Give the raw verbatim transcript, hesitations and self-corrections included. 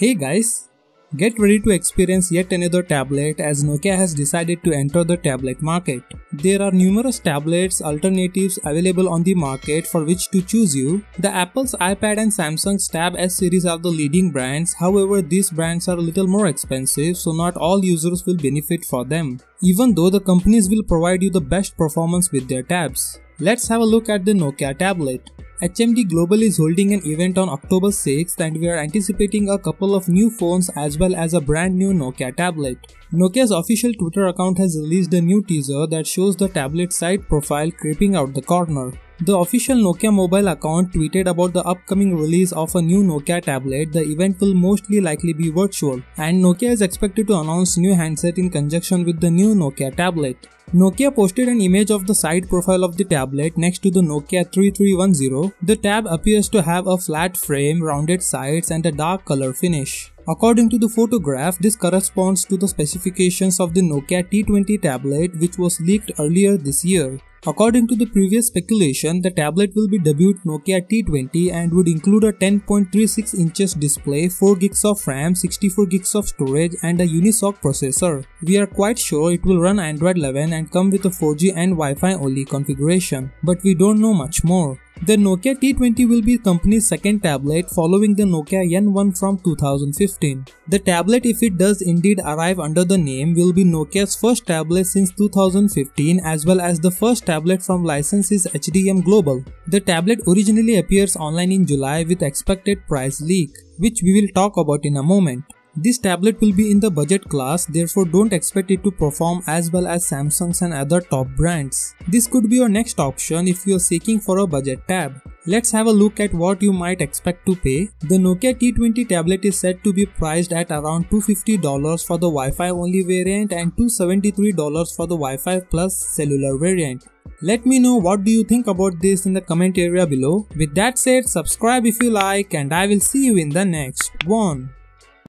Hey guys, get ready to experience yet another tablet as Nokia has decided to enter the tablet market. There are numerous tablets alternatives available on the market for which to choose you. The Apple's iPad and Samsung's Tab S series are the leading brands, however these brands are a little more expensive so not all users will benefit from them, even though the companies will provide you the best performance with their tabs. Let's have a look at the Nokia tablet. H M D Global is holding an event on October sixth and we are anticipating a couple of new phones as well as a brand new Nokia tablet. Nokia's official Twitter account has released a new teaser that shows the tablet side profile creeping out the corner. The official Nokia mobile account tweeted about the upcoming release of a new Nokia tablet. The event will mostly likely be virtual, and Nokia is expected to announce new handset in conjunction with the new Nokia tablet. Nokia posted an image of the side profile of the tablet next to the Nokia three three one zero. The tab appears to have a flat frame, rounded sides, and a dark color finish. According to the photograph, this corresponds to the specifications of the Nokia T twenty tablet, which was leaked earlier this year. According to the previous speculation, the tablet will be debuted Nokia T twenty and would include a ten point three six inches display, four gigs of RAM, sixty-four gigs of storage and a Unisoc processor. We are quite sure it will run Android eleven and come with a four G and Wi-Fi only configuration, but we don't know much more. The Nokia T twenty will be the company's second tablet following the Nokia N one from two thousand fifteen. The tablet, if it does indeed arrive under the name, will be Nokia's first tablet since two thousand fifteen as well as the first tablet from licensees H M D Global. The tablet originally appears online in July with expected price leak, which we will talk about in a moment. This tablet will be in the budget class, therefore don't expect it to perform as well as Samsung's and other top brands. This could be your next option if you are seeking for a budget tab. Let's have a look at what you might expect to pay. The Nokia T twenty tablet is said to be priced at around two hundred fifty dollars for the Wi-Fi only variant and two hundred seventy-three dollars for the Wi-Fi plus cellular variant. Let me know what do you think about this in the comment area below. With that said, subscribe if you like and I will see you in the next one.